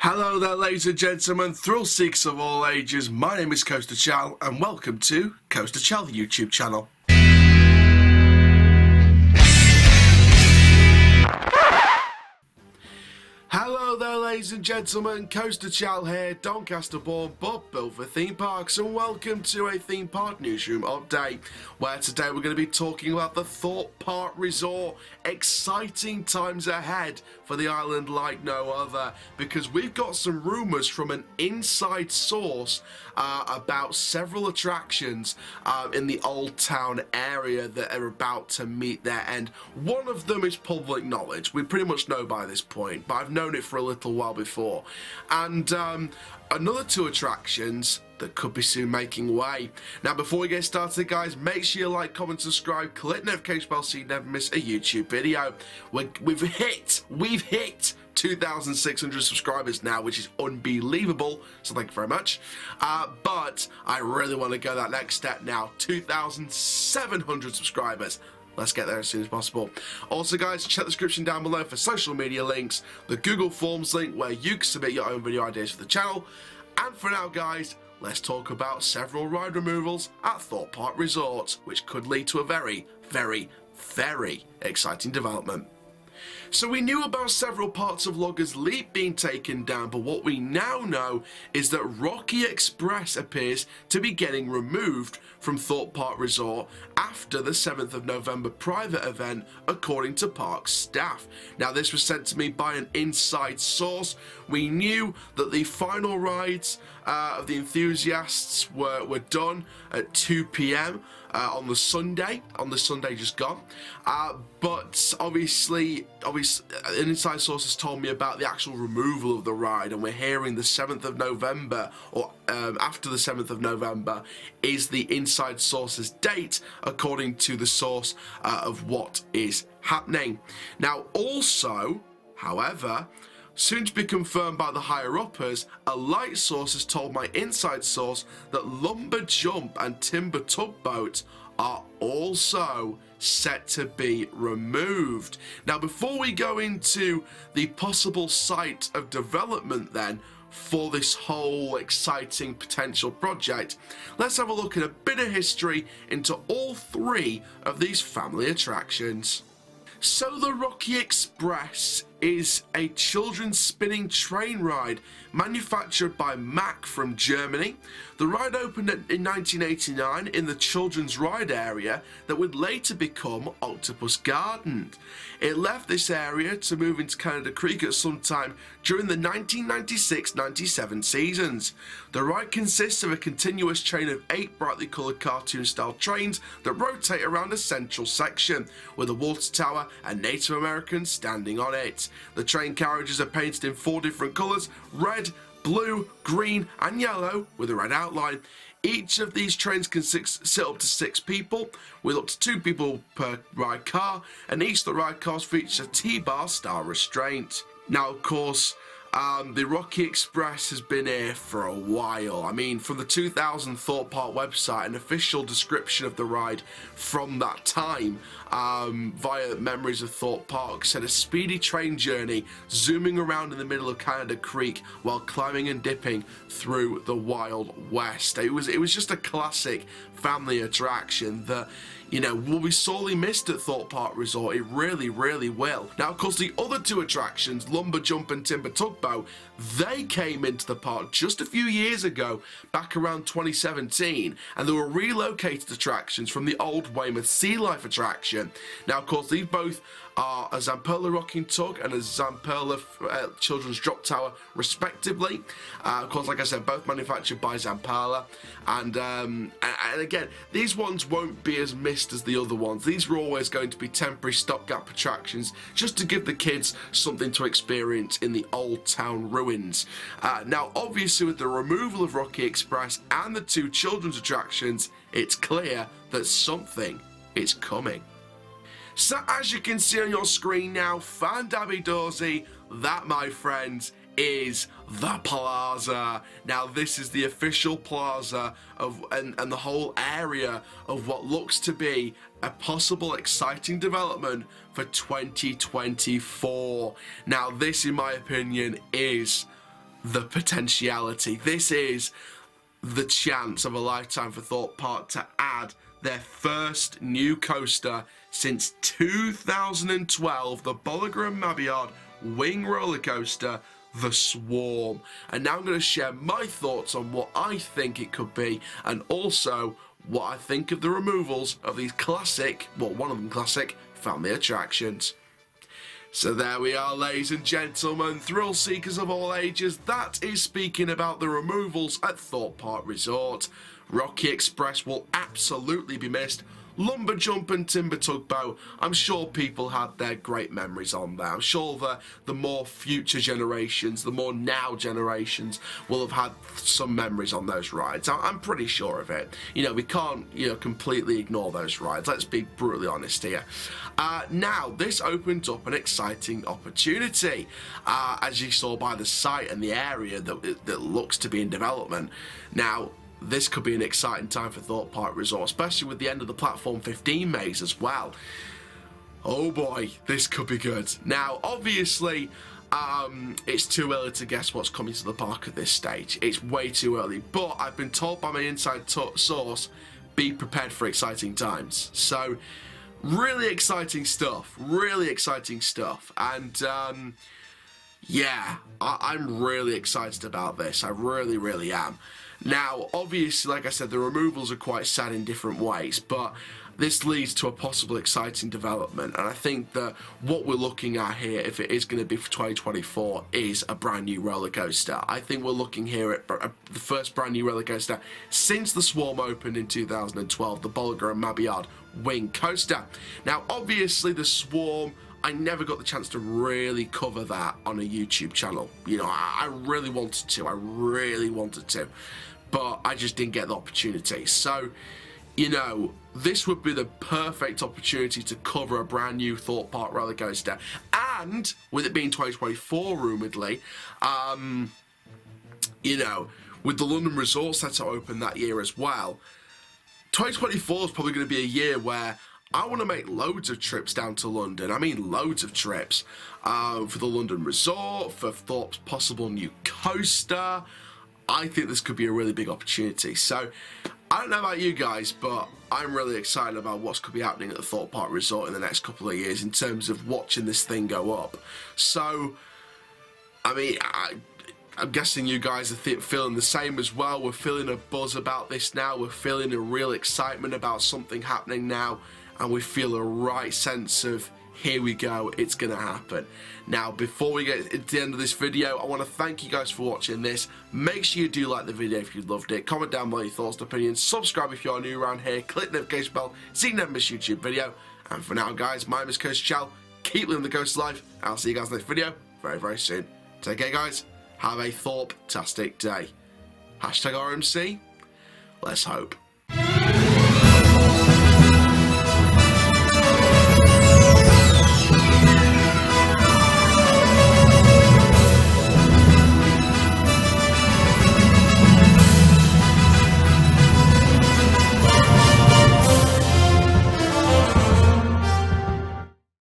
Hello there, ladies and gentlemen, thrill seekers of all ages. My name is Coaster Chall and welcome to Coaster Chall, the YouTube channel. Hello there, ladies and gentlemen, Coaster Chall here, Doncaster born but built for theme parks, and welcome to a Theme Park Newsroom update, where today we're going to be talking about the Thorpe Park Resort. Exciting times ahead for the island like no other, because we've got some rumours from an inside source about several attractions in the Old Town area that are about to meet their end. One of them is public knowledge, we pretty much know by this point, but I've known it for a little while before. And another two attractions that could be soon making way. Now, before we get started, guys, make sure you like, comment, subscribe, click the notification bell so you never miss a YouTube video. We've hit 2,600 subscribers now, which is unbelievable, so thank you very much. But I really want to go that next step now, 2,700 subscribers. Let's get there as soon as possible. Also, guys, check the description down below for social media links, the Google Forms link where you can submit your own video ideas for the channel. And for now, guys, let's talk about several ride removals at Thorpe Park Resort, which could lead to a very, very, very exciting development. So we knew about several parts of Logger's Leap being taken down, but what we now know is that Rocky Express appears to be getting removed from Thorpe Park Resort after the 7th of November private event, according to park staff. Now, this was sent to me by an inside source. We knew that the final rides of the enthusiasts were done at 2 p.m. On the Sunday just gone, but obviously an inside source has told me about the actual removal of the ride, and we're hearing the 7th of November, or after the 7th of November is the inside source's date, according to the source of what is happening. Now, also, however, soon to be confirmed by the higher-uppers, a light source has told my inside source that Lumber Jump and Timber Tugboat are also set to be removed. Now, before we go into the possible site of development then for this whole exciting potential project, let's have a look at a bit of history into all three of these family attractions. So the Rocky Express is a children's spinning train ride manufactured by Mack from Germany. The ride opened in 1989 in the children's ride area that would later become Octopus Garden. It left this area to move into Canada Creek at some time during the 1996-97 seasons. The ride consists of a continuous chain of 8 brightly coloured cartoon-style trains that rotate around a central section with a water tower and Native Americans standing on it. The train carriages are painted in 4 different colours: red, blue, green and yellow, with a red outline. Each of these trains can sit up to 6 people, with up to 2 people per ride car, and each of the ride cars features a T-bar style restraint. Now, of course, the Rocky Express has been here for a while. I mean, from the 2000 Thorpe Park website, an official description of the ride from that time via Memories of Thorpe Park said a speedy train journey zooming around in the middle of Canada Creek while climbing and dipping through the Wild West. It was just a classic family attraction that, you know, will be sorely missed at Thorpe Park Resort. It really, really will. Now, of course, the other two attractions, Lumber Jump and Timber Tugboat, they came into the park just a few years ago, back around 2017, and they were relocated attractions from the old Weymouth Sea Life attraction. Now, of course, these both are a Zamperla Rocking Tug and a Zamperla Children's Drop Tower, respectively. Of course, like I said, both manufactured by Zamperla, and again, these ones won't be as missed as the other ones. These were always going to be temporary stopgap attractions, just to give the kids something to experience in the old town ruins. Now, obviously, with the removal of Rocky Express and the two children's attractions, it's clear that something is coming. So as you can see on your screen now, Fandabby Dorsey, that, my friends, is the plaza. Now, this is the official plaza of and the whole area of what looks to be a possible exciting development for 2024. Now, this, in my opinion, is the potentiality. This is the chance of a lifetime for Thorpe Park to add their first new coaster since 2012, the Bolliger and Mabillard wing roller coaster, The Swarm. And now I'm going to share my thoughts on what I think it could be, and also what I think of the removals of these classic, well, one of them classic, family attractions. So there we are, ladies and gentlemen, thrill seekers of all ages, that is speaking about the removals at Thorpe Park Resort. Rocky Express will absolutely be missed. Lumber Jump and Timber Tugboat, I'm sure people had their great memories on there. I'm sure the more future generations, the more now generations will have had some memories on those rides. I'm pretty sure of it. You know, we can't, you know, completely ignore those rides. Let's be brutally honest here. Now, this opens up an exciting opportunity, as you saw by the site and the area that looks to be in development. Now, this could be an exciting time for Thorpe Park Resort, especially with the end of the Platform 15 maze as well. Oh boy, this could be good. Now, obviously, it's too early to guess what's coming to the park at this stage. It's way too early, but I've been told by my inside source, be prepared for exciting times. So, really exciting stuff, and yeah, I'm really excited about this. I really am. Now, obviously, like I said, the removals are quite sad in different ways, but this leads to a possible exciting development, and I think that what we're looking at here, if it is going to be for 2024, is a brand new roller coaster. I think we're looking here at the first brand new roller coaster since The Swarm opened in 2012, the Bolliger and Mabillard wing coaster. Now, obviously, The Swarm, I never got the chance to really cover that on a YouTube channel. You know, I really wanted to. I really wanted to. But I just didn't get the opportunity. So, you know, this would be the perfect opportunity to cover a brand new Thorpe Park roller coaster. And, with it being 2024, rumoredly, you know, with the London Resort set to open that year as well, 2024 is probably going to be a year where I want to make loads of trips down to London. I mean loads of trips, for the London Resort, for Thorpe's possible new coaster. I think this could be a really big opportunity. So, I don't know about you guys, but I'm really excited about what's could be happening at the Thorpe Park Resort in the next couple of years in terms of watching this thing go up. So, I mean, I'm guessing you guys are feeling the same as well. We're feeling a buzz about this now. We're feeling a real excitement about something happening now. And we feel a right sense of, here we go, it's going to happen. Now, before we get to the end of this video, I want to thank you guys for watching this. Make sure you do like the video if you loved it. Comment down below your thoughts and opinions. Subscribe if you're new around here. Click the notification bell so you never miss a YouTube video. And for now, guys, my name is Coaster Chal. Keep living the ghost life. I'll see you guys in the next video very soon. Take care, guys. Have a Thorpe-tastic day. #RMC. Let's hope.